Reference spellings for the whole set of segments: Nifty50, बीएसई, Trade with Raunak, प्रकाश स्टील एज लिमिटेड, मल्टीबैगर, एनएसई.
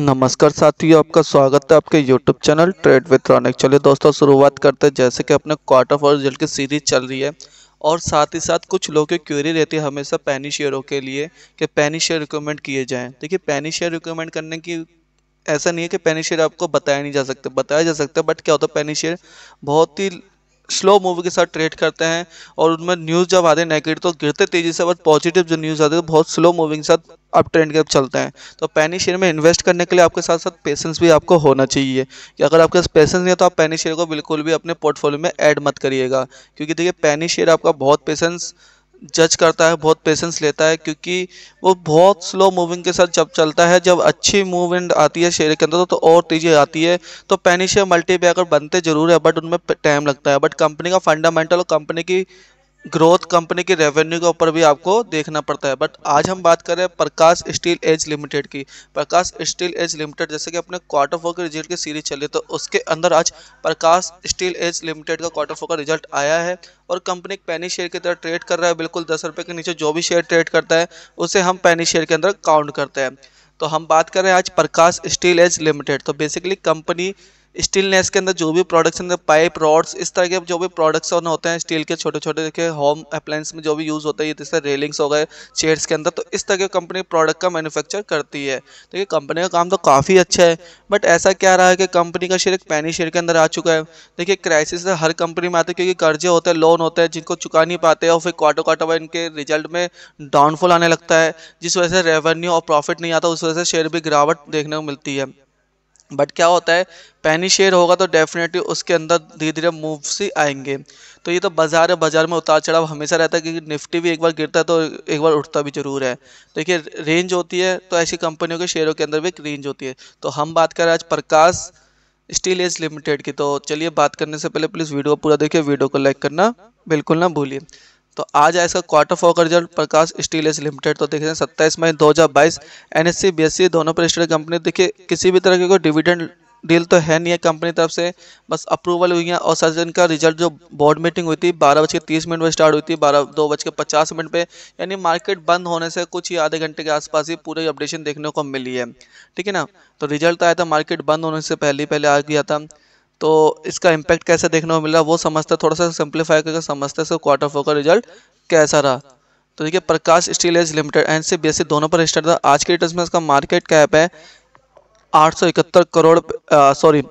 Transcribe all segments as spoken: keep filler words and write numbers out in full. नमस्कार साथियों, आपका स्वागत है आपके YouTube channel trade with Raunak. चलिए दोस्तों शुरुआत करते हैं। जैसे कि अपने क्वार्टर फॉर रिजल्ट की सीरीज चल रही है और साथ ही साथ कुछ लोगों की क्वेरी रहती है हमेशा पैनी शेयरों के लिए कि पैनी शेयर रिकमेंड किए जाएँ। देखिए, पैनी शेयर रिकमेंड करने की ऐसा नहीं है कि पैनी शेयर आपको बताया नहीं जा सकते, बताया जा सकता है। बट क्या होता है, पैनी शेयर बहुत ही स्लो मूवी के साथ ट्रेड करते हैं और उनमें न्यूज़ जब आते हैं नेगेटिव तो गिरते तेज़ी से, बट पॉजिटिव जो न्यूज़ आते हैं तो बहुत स्लो मूविंग के साथ अप ट्रेंड के चलते हैं। तो पैनी शेयर में इन्वेस्ट करने के लिए आपके साथ साथ पेशेंस भी आपको होना चाहिए कि अगर आपके पास पेशेंस नहीं है तो आप पैनी शेयर को बिल्कुल भी अपने पोर्टफोलियो में ऐड मत करिएगा, क्योंकि देखिए पैनी शेयर आपका बहुत पेशेंस जज करता है, बहुत पेशेंस लेता है, क्योंकि वो बहुत स्लो मूविंग के साथ जब चलता है। जब अच्छी मूवमेंट आती है शेयर के अंदर तो और तेज़ी आती है। तो पैनी शेयर मल्टीबैगर बनते ज़रूर है बट उनमें टाइम लगता है। बट कंपनी का फंडामेंटल और कंपनी की ग्रोथ, कंपनी के रेवेन्यू के ऊपर भी आपको देखना पड़ता है। बट आज हम बात करें प्रकाश स्टील एज लिमिटेड की। प्रकाश स्टील एज लिमिटेड जैसे कि अपने क्वार्टर फोर के रिजल्ट की सीरीज चली तो उसके अंदर आज प्रकाश स्टील एज लिमिटेड का क्वार्टर फोर का रिजल्ट आया है और कंपनी पैनी शेयर की तरह ट्रेड कर रहा है। बिल्कुल दस रुपये के नीचे जो भी शेयर ट्रेड करता है उसे हम पैनी शेयर के अंदर काउंट करते हैं। तो हम बात कर रहे हैं आज प्रकाश स्टील एज लिमिटेड। तो बेसिकली कंपनी स्टीलनेस के अंदर जो भी प्रोडक्ट्स अंदर पाइप, रॉड्स, इस तरह के जो भी प्रोडक्ट्स होते हैं स्टील के, छोटे छोटे के होम अप्लायंस में जो भी यूज़ होता है, जैसे रेलिंग्स हो गए चेयर्स के अंदर, तो इस तरह के कंपनी प्रोडक्ट का मैन्युफैक्चर करती है। तो ये कंपनी का काम तो काफ़ी अच्छा है। बट ऐसा क्या रहा है कि कंपनी का शेयर एक पैनी शेयर के अंदर आ चुका है। देखिए, क्राइसिस हर कंपनी में आते हैं क्योंकि कर्जे होते हैं, लोन होते हैं जिनको चुका नहीं पाते और फिर क्वार्टर क्वार्टर में इनके रिजल्ट में डाउनफॉल आने लगता है, जिस वजह से रेवेन्यू और प्रॉफिट नहीं आता, उस वजह से शेयर भी गिरावट देखने को मिलती है। बट क्या होता है, पैनी शेयर होगा तो डेफिनेटली उसके अंदर धीरे धीरे मूव्स ही आएंगे। तो ये तो बाज़ार है, बाज़ार में उतार चढ़ाव हमेशा रहता है क्योंकि निफ्टी भी एक बार गिरता है तो एक बार उठता भी ज़रूर है। देखिए, रेंज होती है तो ऐसी कंपनियों के शेयरों के अंदर भी एक रेंज होती है। तो हम बात कर रहे हैं आज प्रकाश स्टील एज लिमिटेड की। तो चलिए, बात करने से पहले प्लीज़ वीडियो पूरा देखिए, वीडियो को लाइक करना बिल्कुल ना भूलिए। तो आज आया इसका क्वार्टर फोर का result प्रकाश स्टील एज लिमिटेड। तो देखते हैं सत्ताईस मई दो हज़ार बाईस एनएससी बीएसई दोनों पर स्टेड कंपनी। देखिए, किसी भी तरह की कोई डिविडेंड डील तो है नहीं है कंपनी तरफ से, बस अप्रूवल हुई है। और साथ इनका रिजल्ट जो बोर्ड मीटिंग हुई थी बारह बज के तीस मिनट पर स्टार्ट हुई थी, बारह दो बज के पचास मिनट पर, यानी मार्केट बंद होने से कुछ ही आधे घंटे के आसपास ही पूरी अपडेशन देखने को मिली है। ठीक है ना, तो रिजल्ट आया था मार्केट बंद होने से पहले पहले आ गया था। तो इसका इम्पैक्ट कैसे देखने को मिला वो समझते, थोड़ा सा सिंप्लीफाई करके समझते हैं क्वार्टर फोर का रिजल्ट कैसा रहा। तो देखिए, प्रकाश स्टील एज लिमिटेड एनएसई बीएसई दोनों पर रजिस्टर्ड था। आज के डेट में इसका मार्केट कैप है आठ सौ इकहत्तर करोड़, सॉरी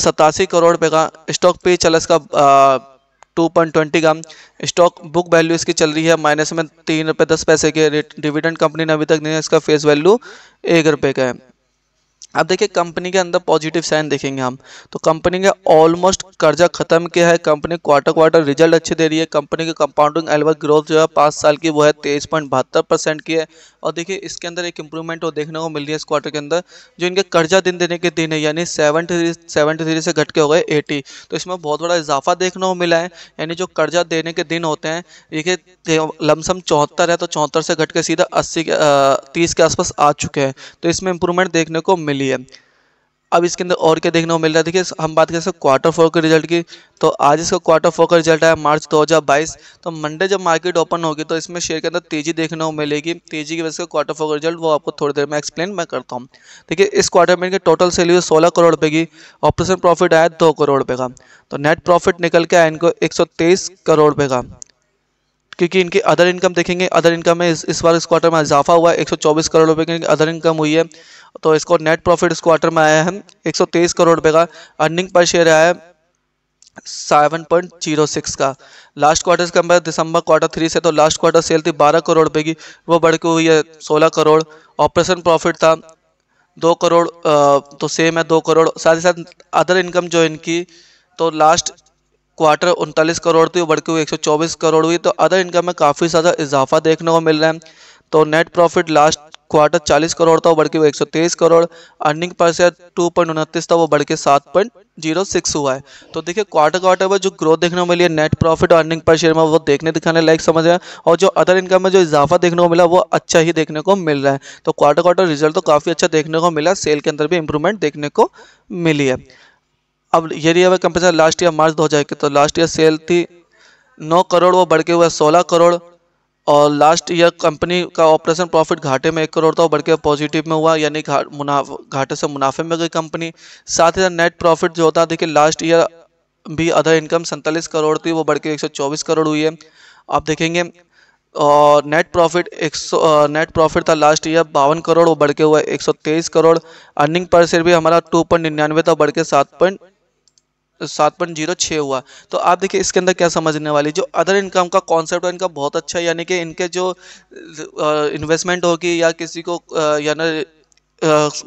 सतासी करोड़ पे का। स्टॉक पे चला इसका टू पॉइंट ट्वेंटी का। स्टॉक बुक वैल्यू इसकी चल रही है माइनस में तीन रुपये दस पैसे के। डिविडेंड कंपनी ने अभी तक नहीं है, इसका फेस वैल्यू एक रुपये का है। अब देखिए, कंपनी के अंदर पॉजिटिव साइन देखेंगे हम तो कंपनी का ऑलमोस्ट कर्जा खत्म किया है। कंपनी क्वार्टर क्वार्टर रिजल्ट अच्छे दे रही है। कंपनी की कंपाउंडिंग एनुअल ग्रोथ जो है पाँच साल की वो है तेईस पॉइंट बहत्तर परसेंट की है। और देखिए, इसके अंदर एक इंप्रूवमेंट वो देखने को मिल रही है इस क्वार्टर के अंदर। जो इनके कर्जा दिन देने के दिन है यानी सेवेंटी सेवेंटी थ्री से घट के हो गए एटी, तो इसमें बहुत बड़ा इजाफा देखने को मिला है। यानी जो कर्जा देने के दिन होते हैं, देखिए लमसम चौहत्तर है तो चौहत्तर से घट के सीधा अस्सी के तीस के आसपास आ चुके हैं, तो इसमें इंप्रूवमेंट देखने को मिली है। अब इसके अंदर और क्या देखने को मिल रहा है, देखिए हम बात करें क्वार्टर फोर के रिजल्ट की। तो आज इसका क्वार्टर फोर का रिजल्ट आया मार्च दो हज़ार बाईस। तो मंडे जब मार्केट ओपन होगी तो इसमें शेयर के अंदर तेजी देखने को मिलेगी। तेजी की वजह से क्वार्टर फोर का रिजल्ट वो आपको थोड़ी देर में एक्सप्लेन मैं करता हूँ। देखिए, इस क्वार्टर में टोटल सेल हुई सोलह करोड़ रुपये की। ऑपरेशन प्रॉफिट आया दो करोड़ रुपये का। तो नेट प्रॉफिट निकल के आया इनको एक सौ तेईस करोड़ रुपये का, क्योंकि इनकी अदर इनकम देखेंगे, अदर इनकम में इस, इस बार इस क्वार्टर में इजाफा हुआ है। एक सौ चौबीस करोड़ रुपए की अदर इनकम हुई है। तो इसको नेट प्रॉफिट इस क्वार्टर में आया है एक सौ तेईस करोड़ रुपए का। अर्निंग पर शेयर आया है सात पॉइंट ज़ीरो सिक्स का। लास्ट क्वार्टर से कंपेयर दिसंबर क्वार्टर थ्री से, तो लास्ट क्वार्टर सेल थी बारह करोड़ रुपए की, वो बढ़ के हुई है सोलह करोड़। ऑपरेशन प्रॉफिट था दो करोड़, तो सेम है दो करोड़। साथ ही साथ अदर इनकम जो इनकी तो लास्ट क्वार्टर उनतालीस करोड़ थी, बढ़ के हुई एक सौ चौबीस करोड़ हुई। तो अदर इनकम में काफ़ी ज़्यादा इजाफा देखने को मिल रहा है। तो नेट प्रॉफिट लास्ट क्वार्टर चालीस करोड़ था, बढ़ के हुई एक सौ तेईस करोड़। अर्निंग पर शेयर टू पॉइंट उनतीस था, वो बढ़ के सात पॉइंट ज़ीरो सिक्स हुआ है। तो देखिए, क्वार्टर क्वार्टर में जो ग्रोथ देखने को मिली है नेट प्रॉफिट और अर्निंग पर शेयर में, वो देखने दिखाने लायक समझ रहे हैं। और जो अदर इनकम में जो इजाफा देखने को मिला वो अच्छा ही देखने को मिल रहा है। तो क्वार्टर क्वार्टर रिजल्ट तो काफ़ी अच्छा देखने को मिला। सेल के अंदर भी इंप्रूवमेंट देखने को मिली है। अब ये रही है कंपेरिजन लास्ट ईयर मार्च दो हज़ार के। तो लास्ट ईयर सेल थी नौ करोड़, वो बढ़ के हुआ सोलह करोड़। और लास्ट ईयर कंपनी का ऑपरेशन प्रॉफिट घाटे में एक करोड़ था, बढ़ के पॉजिटिव में हुआ, यानी मुनाफा घाटे से मुनाफे में गई कंपनी। साथ ही साथ नेट प्रॉफिट जो होता है, देखिए लास्ट ईयर भी अदर इनकम सैंतालीस करोड़ थी, वो बढ़ के एक सौ चौबीस करोड़ हुई है। आप देखेंगे और नेट प्रॉफिट एक सौ नेट प्रॉफिट था लास्ट ईयर बावन करोड़, वो बढ़ के हुआ एक सौ तेईस करोड़। अर्निंग पर शेयर भी हमारा टू पॉइंट निन्यानवे था, बढ़ के सात पॉइंट सात पॉइंट जीरो छः हुआ। तो आप देखिए इसके अंदर क्या समझने वाली, जो अदर इनकम का कॉन्सेप्ट है इनका बहुत अच्छा है, यानी कि इनके जो इन्वेस्टमेंट होगी या किसी को यानी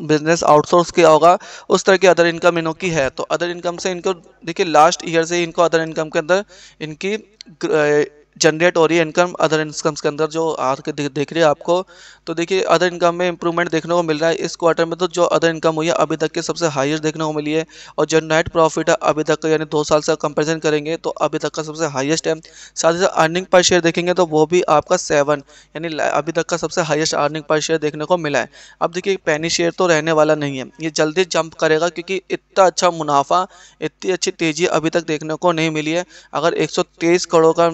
बिजनेस आउटसोर्स किया होगा, उस तरह की अदर इनकम इनों की है। तो अदर इनकम से इनको देखिए लास्ट ईयर से इनको अदर इनकम के अंदर इनकी जनरेट हो रही है इनकम, अदर इनकम्स के अंदर जो आ के देख रही है आपको। तो देखिए अदर इनकम में इंप्रूवमेंट देखने को मिल रहा है इस क्वार्टर में, तो जो अदर इनकम हुई है अभी तक के सबसे हाईएस्ट देखने को मिली है। और जो नेट प्रॉफिट है अभी तक का, यानी दो साल से कंपेरिजन करेंगे तो अभी तक का सबसे हाईएस्ट है। साथ ही साथ अर्निंग पर शेयर देखेंगे तो वो भी आपका सेवन, यानी अभी तक का सबसे हाईएस्ट अर्निंग पर शेयर देखने को मिला है। अब देखिए पैनी शेयर तो रहने वाला नहीं है, ये जल्दी जंप करेगा क्योंकि इतना अच्छा मुनाफा, इतनी अच्छी तेज़ी अभी तक देखने को नहीं मिली है। अगर एक सौ तेईस करोड़ का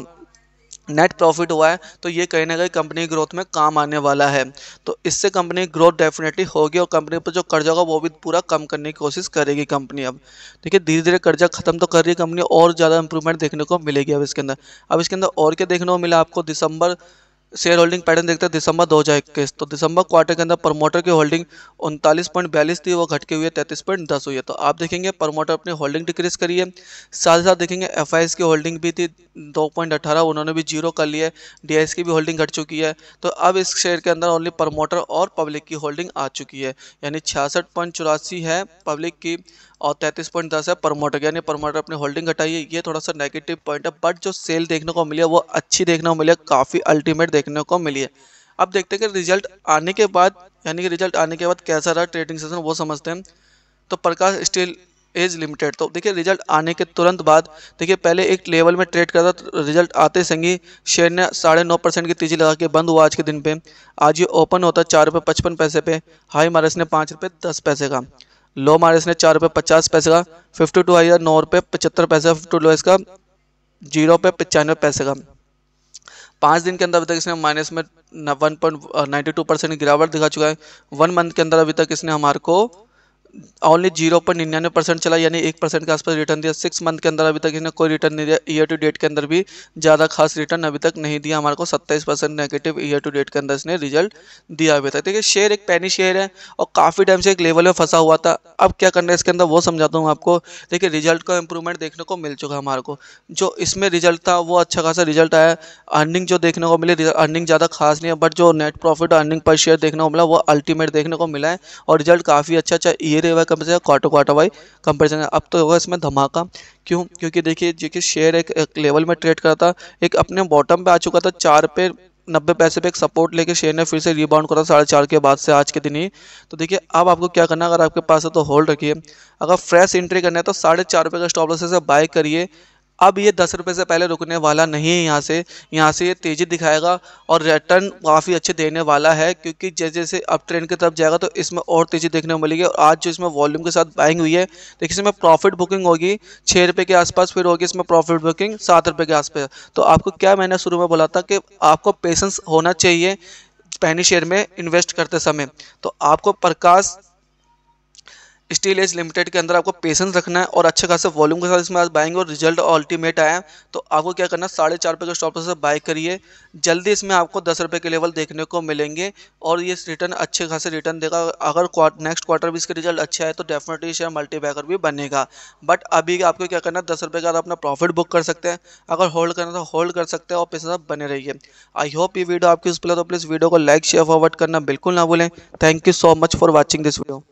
नेट प्रॉफिट हुआ है तो ये कहीं ना कहीं कंपनी ग्रोथ में काम आने वाला है। तो इससे कंपनी ग्रोथ डेफिनेटली होगी और कंपनी पर जो कर्जा होगा वो भी पूरा कम करने की कोशिश करेगी कंपनी। अब देखिए धीरे धीरे कर्जा खत्म तो कर रही है कंपनी, और ज़्यादा इंप्रूवमेंट देखने को मिलेगी अब इसके अंदर। अब इसके अंदर और क्या देखने को मिला आपको, दिसंबर शेयर होल्डिंग पैटर्न देखते हैं दिसंबर दो हज़ार इक्कीस। तो दिसंबर क्वार्टर के अंदर प्रमोटर की होल्डिंग उनतालीस पॉइंट बयालीस थी, वो घट के हुई तैंतीस पॉइंट दस हुई है। तो आप देखेंगे प्रमोटर अपनी होल्डिंग डिक्रीज करी है। साथ ही साथ देखेंगे एफआईएस की होल्डिंग भी थी दो पॉइंट अठारह, उन्होंने भी जीरो कर लिया है। डीआईएस की भी होल्डिंग घट चुकी है। तो अब इस शेयर के अंदर ओनली प्रमोटर और पब्लिक की होल्डिंग आ चुकी है, यानी छियासठ पॉइंट चौरासी है पब्लिक की और तैंतीस पॉइंट दस है प्रमोटर, यानी प्रमोटर अपनी होल्डिंग घटाई है। ये थोड़ा सा नेगेटिव पॉइंट है, बट जो सेल देखने को मिली है वो अच्छी देखने को मिली है, काफ़ी अल्टीमेट देखने को मिली है। अब देखते हैं कि रिजल्ट आने के बाद, यानी कि रिजल्ट आने के बाद कैसा रहा ट्रेडिंग सेशन, वो समझते हैं। तो प्रकाश स्टील एज लिमिटेड, तो देखिए रिजल्ट आने के तुरंत बाद, देखिए पहले एक लेवल में ट्रेड करता था, रिजल्ट आते संगी शेयर ने साढ़े नौ परसेंट की तेजी लगा के बंद हुआ आज के दिन पे। आज ये ओपन होता चार रुपये पचपन पैसे पे, हाई मारा इसने पाँच रुपये दस पैसे का, लो मारा इसने चार रुपये पचास पैसे का, फिफ्टी टू हाई नौ रुपये पचहत्तर पैसे, फिफ्टी टू लो इसका जीरो रुपये पचानवे पैसे का। पाँच दिन के अंदर अभी तक इसने माइनस में one point ninety two percent की गिरावट दिखा चुका है। वन मंथ के अंदर अभी तक इसने हमारे को ओनली जीरो पॉइंट निन्यानवे परसेंट चला, यानी एक परसेंट के आसपास रिटर्न दिया। सिक्स मंथ के अंदर अभी तक इसने कोई रिटर्न नहीं दिया, ईयर टू डेट के अंदर भी ज़्यादा खास रिटर्न अभी तक नहीं दिया हमारे को। सत्ताईस percent negative year to date के अंदर इसने रिजल्ट दिया अभी तक। देखिए शेयर एक पैनी शेयर है और काफ़ी टाइम से एक लेवल में फंसा हुआ था। अब क्या करना है इसके अंदर वो समझाता हूँ आपको। देखिए रिजल्ट का इंप्रूवमेंट देखने को मिल चुका हमारे को, जो इसमें रिजल्ट था वो अच्छा खासा रिजल्ट आया। अर्निंग जो देखने को मिली, अर्निंग ज़्यादा खास नहीं है, बट जो नेट प्रॉफिट अर्निंग पर शेयर देखने को मिला वो अल्टीमेट देखने को मिला है और रिजल्ट काफ़ी अच्छा अच्छा क्वार्टर क्वार्टर वाइज कंपेरिजन है। अब तो होगा इसमें धमाका, क्यों? क्योंकि देखिए देखिए शेयर एक, एक लेवल में ट्रेड करा था, एक अपने बॉटम पे आ चुका था, चार पे नब्बे पैसे पे एक सपोर्ट लेके शेयर ने फिर से रीबाउंड करा साढ़े चार के बाद से आज के दिन ही। तो देखिए अब आपको क्या करना है, अगर आपके पास है तो होल्ड रखिए, अगर फ्रेश एंट्री करना है तो साढ़े चार रुपये का स्टॉप लॉस से बाय करिए। अब ये दस रुपये से पहले रुकने वाला नहीं है, यहाँ से यहाँ से ये तेज़ी दिखाएगा और रिटर्न काफ़ी अच्छे देने वाला है, क्योंकि जैसे जैसे अप ट्रेंड की तरफ जाएगा तो इसमें और तेज़ी देखने को मिलेगी। और आज जो इसमें वॉल्यूम के साथ बाइंग हुई है, देखिए इसमें प्रॉफिट बुकिंग होगी छः रुपये के आसपास, फिर होगी इसमें प्रॉफिट बुकिंग सात रुपये के आसपास। तो आपको क्या मैंने शुरू में बोला था कि आपको पेशेंस होना चाहिए पैनी शेयर में इन्वेस्ट करते समय। तो आपको प्रकाश स्टील एज लिमिटेड के अंदर आपको पेशेंस रखना है और अच्छे खासे वॉल्यूम के साथ इसमें आज बाइंग और रिजल्ट अल्टीमेट आया। तो आपको क्या करना है, साढ़े चार रुपये के स्टॉप से बाय करिए। जल्दी इसमें आपको दस रुपये के लेवल देखने को मिलेंगे और ये रिटर्न अच्छे खासे रिटर्न देगा। अगर नेक्स्ट क्वार्टर भी इसका रिजल्ट अच्छा है तो डेफिनेटली शेयर मल्टीबैगर भी बनेगा। बट अभी आपको क्या करना है, दस रुपये का अपना प्रॉफिट बुक कर सकते हैं, अगर होल्ड करना तो होल्ड कर सकते हैं और पेशेंस आप बने रहिए। आई होप ये वीडियो आपकी यूजफुल है, तो प्लीज़ वीडियो को लाइक शेयर फॉरवर्ड करना बिल्कुल ना भूलें। Thank you so much for watching this video.